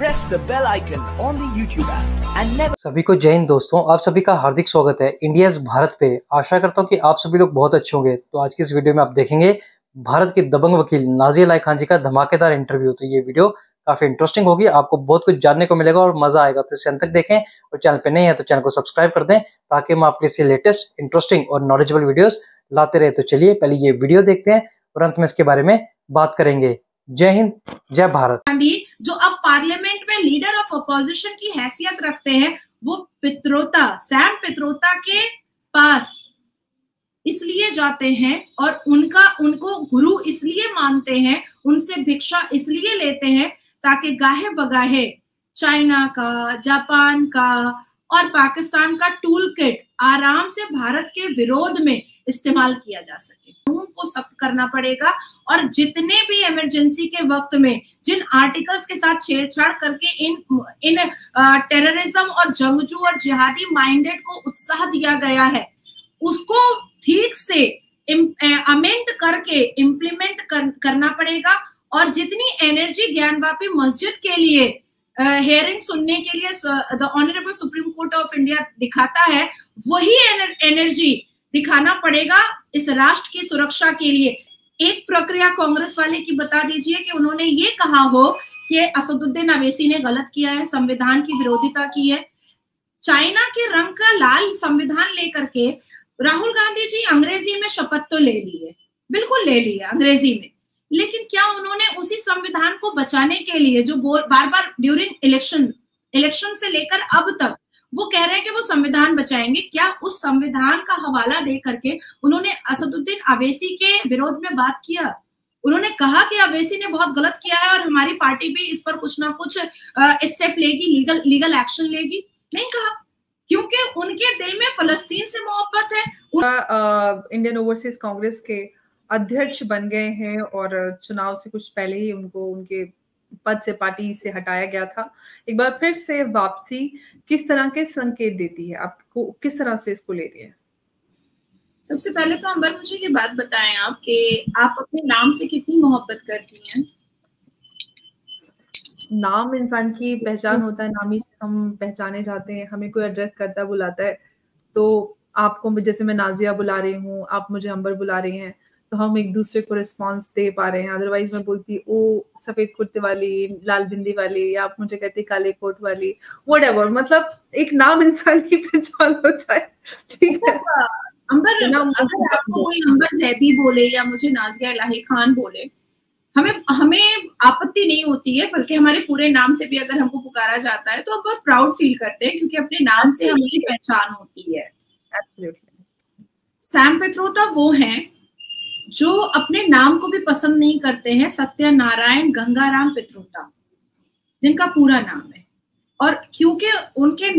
press the bell icon on the YouTube app and never। सभी को जय हिंद दोस्तों, आप सभी का हार्दिक स्वागत है इंडिया भारत पे। आशा करता हूँ कि आप सभी लोग बहुत अच्छे होंगे। तो आज की इस वीडियो में आप देखेंगे भारत के दबंग वकील नाज़िया इलाही खान जी का धमाकेदार इंटरव्यू। तो ये वीडियो काफी इंटरेस्टिंग होगी, आपको बहुत कुछ जानने को मिलेगा और मजा आएगा। तो इसे अंत तक देखें और चैनल पे नए हैं तो चैनल को सब्सक्राइब कर दें ताकि हम आपके लिए लेटेस्ट इंटरेस्टिंग और नॉलेजेबल वीडियोस लाते रहे। तो चलिए पहले ये वीडियो देखते हैं और अंत में इसके बारे में बात करेंगे। जय हिंद, जय भारत। गांधी जो अब पार्लियामेंट में लीडर ऑफ अपोजिशन की हैसियत रखते हैं, वो पित्रोता, सैम पित्रोता के पास इसलिए जाते हैं और उनको गुरु इसलिए मानते हैं, उनसे भिक्षा इसलिए लेते हैं ताकि गाहे बगाहे चाइना का, जापान का और पाकिस्तान का टूल किट आराम से भारत के विरोध में इस्तेमाल किया जा सके। कानून को सख्त करना पड़ेगा और जितने भी इमरजेंसी के वक्त में जिन आर्टिकल्स के साथ छेड़छाड़ करके इन टेररिज्म और जंगजू और जिहादी माइंडेड को उत्साह दिया गया है, उसको ठीक से अमेंड करके इम्प्लीमेंट करना पड़ेगा। और जितनी एनर्जी ज्ञानवापी मस्जिद के लिए हेयरिंग सुनने के लिए the honourable supreme court of India दिखाता है, वही एनर्जी दिखाना पड़ेगा इस राष्ट्र की सुरक्षा के लिए। एक प्रक्रिया कांग्रेस वाले की बता दीजिए कि उन्होंने ये कहा हो कि असदुद्दीन ओवैसी ने गलत किया है, संविधान की विरोधिता की है। चाइना के रंग का लाल संविधान लेकर के राहुल गांधी जी अंग्रेजी में शपथ तो ले ली है, बिल्कुल ले ली है अंग्रेजी में, लेकिन क्या उन्होंने उसी संविधान को बचाने के लिए जो बार बार ड्यूरिंग इलेक्शन से लेकर अब तक वो कह रहे हैं कि वो संविधान बचाएंगे, क्या उस संविधान का हवाला दे करके उन्होंने असदुद्दीन ओवैसी के विरोध में बात किया? उन्होंने कहा कि ओवैसी ने बहुत गलत किया है और हमारी पार्टी भी इस पर कुछ ना कुछ स्टेप लेगी, लीगल एक्शन लेगी? नहीं कहा, क्योंकि उनके दिल में फलस्तीन से मोहब्बत है। इंडियन ओवरसीज कांग्रेस के अध्यक्ष बन गए हैं और चुनाव से कुछ पहले ही उनको उनके पद से, पार्टी से हटाया गया था। एक बार फिर से वापसी किस तरह के संकेत देती है आपको, किस तरह से इसको ले रही है? सबसे पहले तो अंबर, मुझे ये बात बताएं आप कि आप अपने नाम से कितनी मोहब्बत करती हैं? नाम इंसान की पहचान होता है, नाम ही हम पहचाने जाते हैं। हमें कोई एड्रेस करता बुलाता है तो आपको, जैसे मैं नाज़िया बुला रही हूँ, आप मुझे अंबर बुला रही हैं, तो हम एक दूसरे को रिस्पांस दे पा रहे हैं। अदरवाइज मैं बोलती ओ सफेद कुर्ते वाली, लाल बिंदी वाली, या आप मुझे कहते काले कोट वाली, व्हाटएवर। मतलब एक नाम इंसान की पहचान होता है, ठीक है। अंबर, अगर आपको कोई अंबर जैदी बोले या मुझे नाज़िया इलाही खान बोले, हमें आपत्ति नहीं होती है, बल्कि हमारे पूरे नाम से भी अगर हमको पुकारा जाता है तो हम बहुत प्राउड फील करते हैं, क्योंकि अपने नाम से हमारी पहचान होती है। सैम पित्रोदा वो हैं जो अपने नाम को भी पसंद नहीं करते हैं, सत्यनारायण गंगाराम पित्रोता जिनका पूरा नाम है, और क्योंकि उनके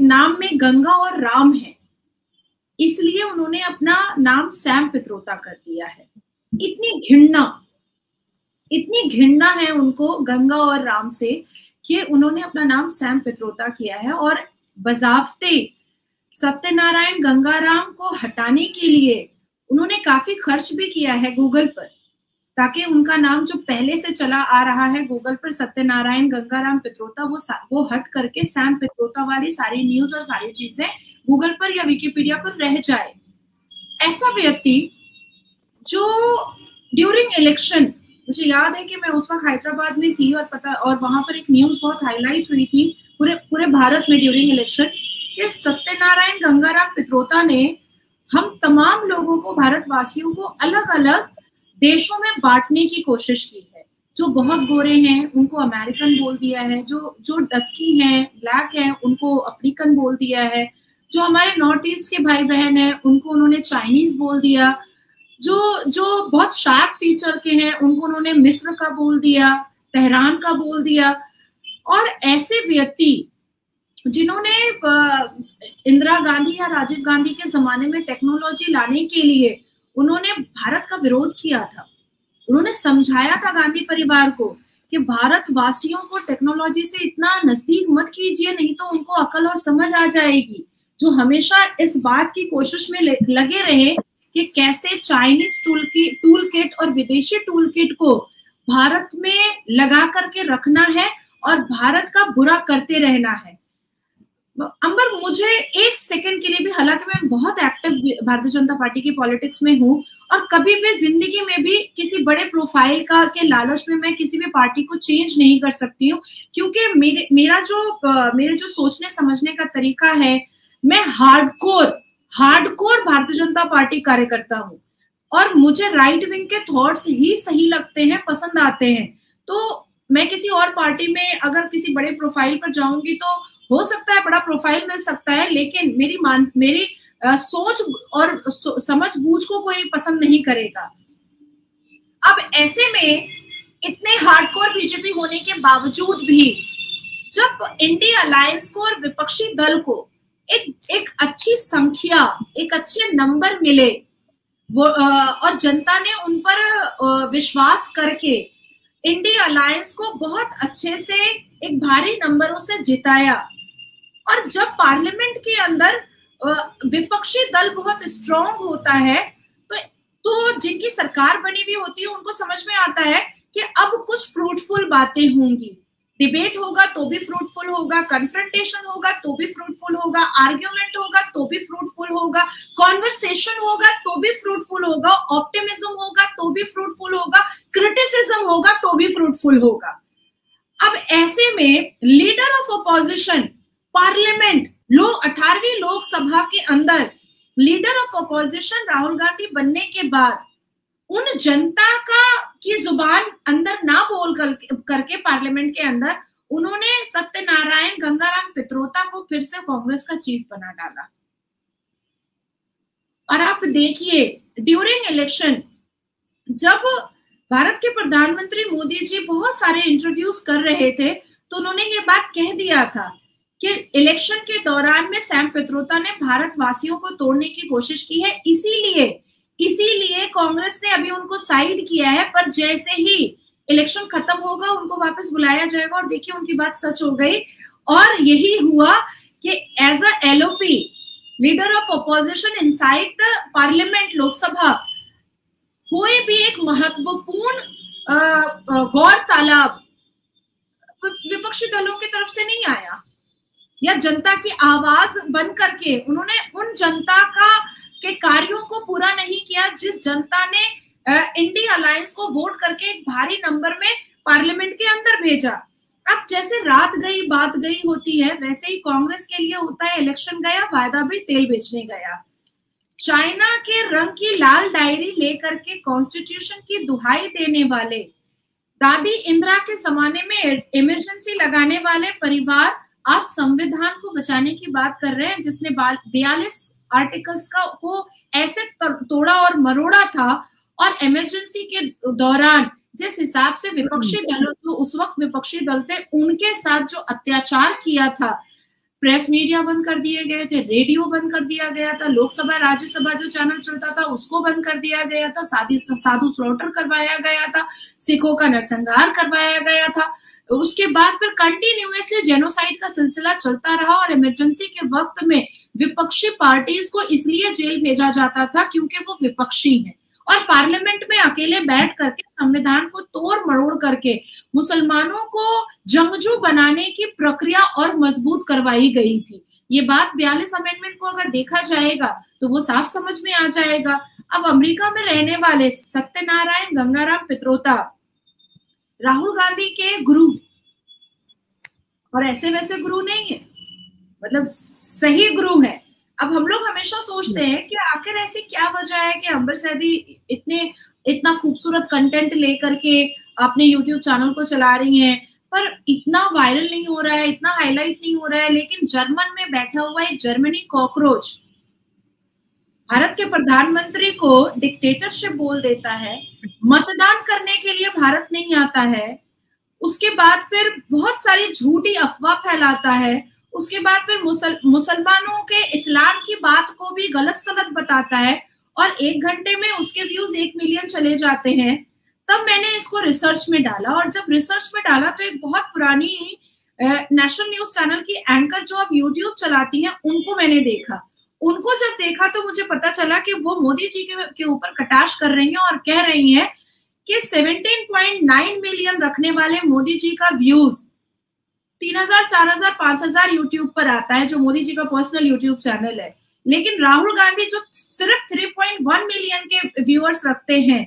नाम में गंगा और राम है, इसलिए उन्होंने अपना नाम सैम पित्रोता कर दिया है। इतनी घृणा है उनको गंगा और राम से कि उन्होंने अपना नाम सैम पित्रोता किया है। और बजावते सत्यनारायण गंगाराम को हटाने के लिए उन्होंने काफी खर्च भी किया है गूगल पर, ताकि उनका नाम जो पहले से चला आ रहा है गूगल पर, सत्यनारायण गंगाराम पित्रोता, वो हट करके सैम पित्रोता वाली सारी न्यूज और सारी चीजें गूगल पर या विकिपीडिया पर रह जाए। ऐसा व्यक्ति जो ड्यूरिंग इलेक्शन, मुझे याद है कि मैं उस वक्त हैदराबाद में थी और वहां पर एक न्यूज बहुत हाईलाइट हुई थी पूरे भारत में ड्यूरिंग इलेक्शन, कि सत्यनारायण गंगाराम पित्रोता ने हम तमाम लोगों को, भारतवासियों को अलग अलग देशों में बांटने की कोशिश की है। जो बहुत गोरे हैं उनको अमेरिकन बोल दिया है, जो डस्की हैं, ब्लैक हैं, उनको अफ्रीकन बोल दिया है, जो हमारे नॉर्थ ईस्ट के भाई बहन हैं उनको उन्होंने चाइनीज बोल दिया, जो बहुत शार्प फीचर के हैं उनको उन्होंने मिस्र का बोल दिया, तेहरान का बोल दिया। और ऐसे व्यक्ति जिन्होंने इंदिरा गांधी या राजीव गांधी के जमाने में टेक्नोलॉजी लाने के लिए उन्होंने भारत का विरोध किया था, उन्होंने समझाया था गांधी परिवार को कि भारतवासियों को टेक्नोलॉजी से इतना नजदीक मत कीजिए, नहीं तो उनको अकल और समझ आ जाएगी। जो हमेशा इस बात की कोशिश में लगे रहे कि कैसे चाइनीज टूल किट और विदेशी टूल किट को भारत में लगा करके रखना है और भारत का बुरा करते रहना है। अंबर, मुझे एक सेकंड के लिए भी, हालांकि मैं बहुत एक्टिव भारतीय जनता पार्टी की पॉलिटिक्स में हूँ और कभी भी जिंदगी में भी किसी बड़े प्रोफाइल का के लालच में मैं किसी भी पार्टी को चेंज नहीं कर सकती हूँ, क्योंकि मेरा जो सोचने समझने का तरीका है, मैं हार्डकोर भारतीय जनता पार्टी कार्यकर्ता हूँ और मुझे राइट विंग के थॉट्स ही सही लगते हैं, पसंद आते हैं। तो मैं किसी और पार्टी में अगर किसी बड़े प्रोफाइल पर जाऊंगी तो हो सकता है बड़ा प्रोफाइल मिल सकता है, लेकिन मेरी सोच और समझ बूझ को कोई पसंद नहीं करेगा। अब ऐसे में इतने हार्डकोर बीजेपी होने के बावजूद भी जब एनडी अलायंस को और विपक्षी दल को एक अच्छी संख्या, एक अच्छे नंबर मिले और जनता ने उन पर विश्वास करके एनडी अलायंस को बहुत अच्छे से एक भारी नंबरों से जिताया, और जब पार्लियामेंट के अंदर विपक्षी दल बहुत स्ट्रॉन्ग होता है तो जिनकी सरकार बनी हुई होती है उनको समझ में आता है कि अब कुछ फ्रूटफुल बातें होंगी, डिबेट होगा तो भी फ्रूटफुल होगा, कन्फ्रंटेशन होगा तो भी फ्रूटफुल होगा, आर्ग्यूमेंट होगा तो भी फ्रूटफुल होगा, कॉन्वर्सेशन होगा तो भी फ्रूटफुल होगा, ऑप्टिमिज्म होगा तो भी फ्रूटफुल होगा, क्रिटिसिज्म होगा तो भी फ्रूटफुल होगा। अब ऐसे में लीडर ऑफ अपोजिशन पार्लियामेंट 18वीं लोकसभा के अंदर leader of opposition Rahul Gandhi बनने के बाद उन जनता का की जुबान अंदर ना बोल करके पार्लियामेंट के अंदर उन्होंने सत्यनारायण गंगाराम पित्रोता को फिर से कांग्रेस का चीफ बना डाला। और आप देखिए, ड्यूरिंग इलेक्शन जब भारत के प्रधानमंत्री मोदी जी बहुत सारे इंटरव्यूज कर रहे थे तो उन्होंने ये बात कह दिया था कि इलेक्शन के दौरान में सैम पित्रोता ने भारतवासियों को तोड़ने की कोशिश की है, इसीलिए कांग्रेस ने अभी उनको साइड किया है, पर जैसे ही इलेक्शन खत्म होगा उनको वापस बुलाया जाएगा। और देखिए, उनकी बात सच हो गई और यही हुआ कि as a LOP, leader of opposition inside the parliament Lok Sabha, कोई भी एक महत्वपूर्ण गौर तालाब विपक्षी दलों की तरफ से नहीं आया या जनता की आवाज बन करके उन्होंने उन जनता का के कार्यों को पूरा नहीं किया जिस जनता ने एनडी अलायंस को वोट करके एक भारी नंबर में पार्लियामेंट के अंदर भेजा। अब जैसे रात गई बात गई होती है, वैसे ही कांग्रेस के लिए होता है इलेक्शन गया वायदा भी तेल बेचने गया। चाइना के रंग की लाल डायरी लेकर के कॉन्स्टिट्यूशन की दुहाई देने वाले, दादी इंदिरा के जमाने में इमरजेंसी लगाने वाले परिवार आज संविधान को बचाने की बात कर रहे हैं, जिसने 42 आर्टिकल्स को ऐसे तोड़ा और मरोड़ा था। और इमरजेंसी के दौरान जिस हिसाब से विपक्षी दलों को, उस वक्त विपक्षी दल थे, उनके साथ जो अत्याचार किया था, प्रेस मीडिया बंद कर दिए गए थे, रेडियो बंद कर दिया गया था, लोकसभा राज्यसभा जो चैनल चलता था उसको बंद कर दिया गया था, साधु स्लॉटर करवाया गया था, सिखों का नरसंहार करवाया गया था। उसके बाद फिर कंटिन्यूअसली जेनोसाइड का सिलसिला चलता रहा और इमरजेंसी के वक्त में विपक्षी पार्टीज को इसलिए जेल भेजा जाता था क्योंकि वो विपक्षी हैं और पार्लियामेंट में अकेले बैठ करके संविधान को तोड़ मरोड़ करके मुसलमानों को जंगजू बनाने की प्रक्रिया और मजबूत करवाई गई थी। ये बात 42 अमेंडमेंट को अगर देखा जाएगा तो वो साफ समझ में आ जाएगा। अब अमेरिका में रहने वाले सत्यनारायण गंगाराम पित्रोता राहुल गांधी के गुरु, और ऐसे वैसे गुरु नहीं है, मतलब सही गुरु है। अब हम लोग हमेशा सोचते हैं कि आखिर ऐसी क्या वजह है कि अंबर जैदी इतना खूबसूरत कंटेंट लेकर के अपने YouTube चैनल को चला रही हैं, पर इतना वायरल नहीं हो रहा है, इतना हाईलाइट नहीं हो रहा है। लेकिन जर्मन में बैठा हुआ एक जर्मनी कॉकरोच भारत के प्रधानमंत्री को डिक्टेटरशिप बोल देता है, मतदान करने के लिए भारत नहीं आता है, उसके बाद फिर बहुत सारी झूठी अफवाह फैलाता है, उसके बाद फिर मुसलमानों के इस्लाम की बात को भी गलत सलत बताता है और एक घंटे में उसके व्यूज 1 मिलियन चले जाते हैं। तब मैंने इसको रिसर्च में डाला और जब रिसर्च में डाला तो एक बहुत पुरानी नेशनल न्यूज चैनल की एंकर जो अब यूट्यूब चलाती हैं उनको मैंने देखा। उनको जब देखा तो मुझे पता चला कि वो मोदी जी के ऊपर कटाक्ष कर रही हैं और कह रही हैं कि 17.9 मिलियन रखने वाले मोदी जी का व्यूज 3000, 4000, 5000 यूट्यूब पर आता है, जो मोदी जी का पर्सनल यूट्यूब चैनल है। लेकिन राहुल गांधी जो सिर्फ 3.1 मिलियन के व्यूअर्स रखते हैं,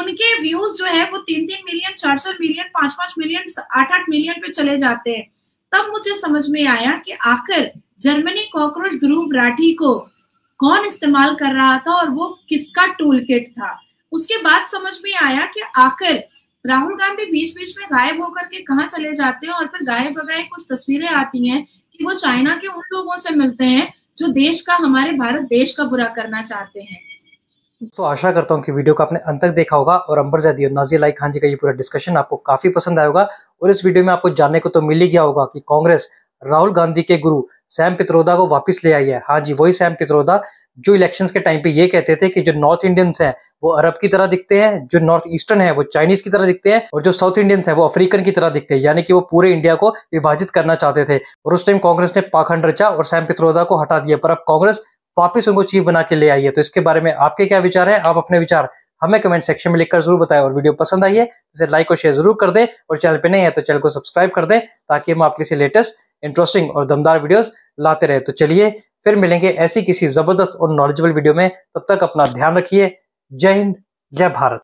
उनके व्यूज जो है वो 3-3 मिलियन, 4-4 मिलियन, 5-5 मिलियन, 8-8 मिलियन पे चले जाते हैं। तब मुझे समझ में आया कि आखिर जर्मनी कॉकरोच ध्रुव राठी को कौन इस्तेमाल कर रहा था और वो किसका टूल किट था। उसके बाद समझ में आया कि आखिर राहुल गांधी बीच बीच में गायब होकर के कहाँ चले जाते हैं, और फिर गायब बगाए कुछ तस्वीरें आती हैं कि वो चाइना के उन लोगों से मिलते हैं जो देश का, हमारे भारत देश का बुरा करना चाहते हैं। तो आशा करता हूँ कि वीडियो को आपने अंत तक देखा होगा और अंबर जैदी और नाज़िया इलाही खान जी का ये पूरा डिस्कशन आपको काफी पसंद आया होगा। और इस वीडियो में आपको जानने को तो मिल ही गया होगा कि कांग्रेस राहुल गांधी के गुरु सैम पित्रोदा को वापस ले आई है। हाँ जी, वही सैम पित्रोदा जो इलेक्शंस के टाइम पे ये कहते थे कि जो नॉर्थ इंडियंस हैं वो अरब की तरह दिखते हैं, जो नॉर्थ ईस्टर्न है वो चाइनीज की तरह दिखते हैं, और जो साउथ इंडियंस है वो अफ्रीकन की तरह दिखते हैं, यानी कि वो पूरे इंडिया को विभाजित करना चाहते थे। और उस टाइम कांग्रेस ने पाखंड रचा और सैम पित्रोदा को हटा दिया, पर अब कांग्रेस वापिस उनको चीफ बना के ले आई है। तो इसके बारे में आपके क्या विचार है? आप अपने विचार हमें कमेंट सेक्शन में लिखकर जरूर बताएं। और वीडियो पसंद आई है तो इसे लाइक और शेयर जरूर कर दें, और चैनल पे नए हैं तो चैनल को सब्सक्राइब कर दें, ताकि हम आपके लिए लेटेस्ट, इंटरेस्टिंग और दमदार वीडियोस लाते रहे। तो चलिए फिर मिलेंगे ऐसी किसी जबरदस्त और नॉलेजेबल वीडियो में। तब तक अपना ध्यान रखिए। जय हिंद, जय भारत।